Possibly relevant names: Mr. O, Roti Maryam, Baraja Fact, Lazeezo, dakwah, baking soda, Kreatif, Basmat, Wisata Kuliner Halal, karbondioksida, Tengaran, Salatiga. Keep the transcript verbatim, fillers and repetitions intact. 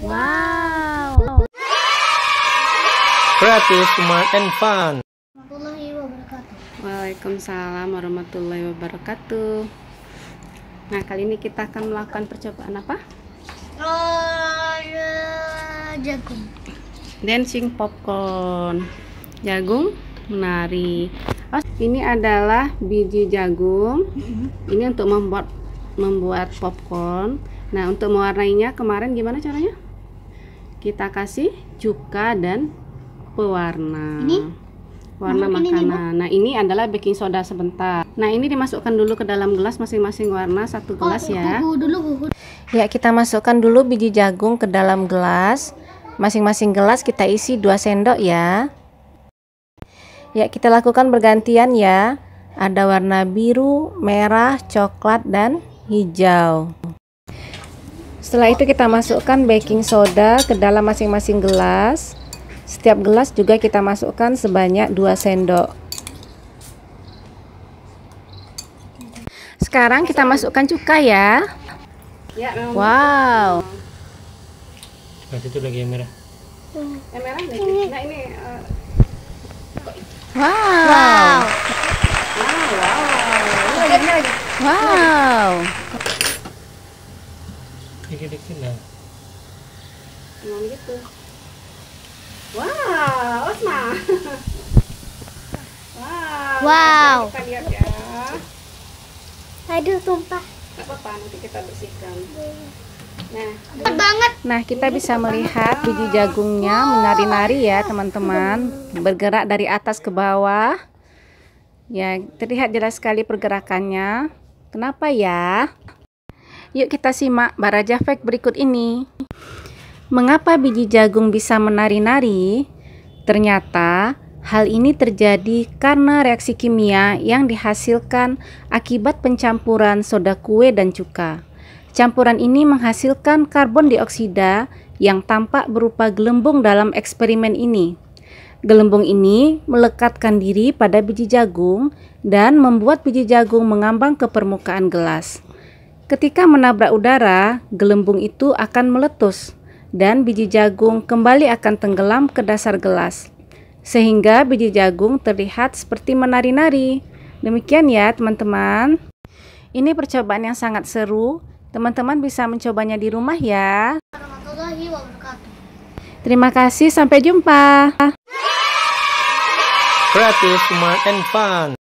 Wow. Kreatif, smart and fun. Waalaikumsalam warahmatullahi wabarakatuh. Nah, kali ini kita akan melakukan percobaan apa? Jagung. Dancing popcorn. Jagung menari. Oh, ini adalah biji jagung. Ini untuk membuat membuat popcorn. Nah, untuk mewarnainya kemarin gimana caranya? Kita kasih cuka dan pewarna. Ini? Warna nah, makanan. Ini nah, ini adalah baking soda sebentar. Nah, ini dimasukkan dulu ke dalam gelas masing-masing warna satu gelas oh, ya. Huhu, dulu, huhu. Ya, kita masukkan dulu biji jagung ke dalam gelas. Masing-masing gelas kita isi dua sendok ya. Ya, kita lakukan bergantian ya. Ada warna biru, merah, coklat dan hijau. Setelah itu kita masukkan baking soda ke dalam masing-masing gelas. Setiap gelas juga kita masukkan sebanyak dua sendok. Sekarang kita masukkan cuka ya. Ya, wow. Masih itu lagi yang merah. Yang merah lagi. Nah, ini uh... wow. Wow. Wow. Wow. Wow. Dikit-dikit lah. Emang gitu. Wow, Osma. Wow. Wow. Kita lihat ya. Aduh, tumpah. Gak apa-apa, nanti kita bersihkan. Nah, banget. Nah, kita bisa melihat biji jagungnya menari-nari ya, teman-teman. Bergerak dari atas ke bawah. Ya, terlihat jelas sekali pergerakannya. Kenapa ya? Yuk kita simak Baraja Fact berikut ini. Mengapa biji jagung bisa menari-nari? Ternyata hal ini terjadi karena reaksi kimia yang dihasilkan akibat pencampuran soda kue dan cuka. Campuran ini menghasilkan karbondioksida yang tampak berupa gelembung dalam eksperimen ini. Gelembung ini melekatkan diri pada biji jagung dan membuat biji jagung mengambang ke permukaan gelas. Ketika menabrak udara, gelembung itu akan meletus dan biji jagung kembali akan tenggelam ke dasar gelas, sehingga biji jagung terlihat seperti menari-nari. Demikian ya teman-teman. Ini percobaan yang sangat seru. Teman-teman bisa mencobanya di rumah ya. Terima kasih, sampai jumpa. Kreatif, smart and fun.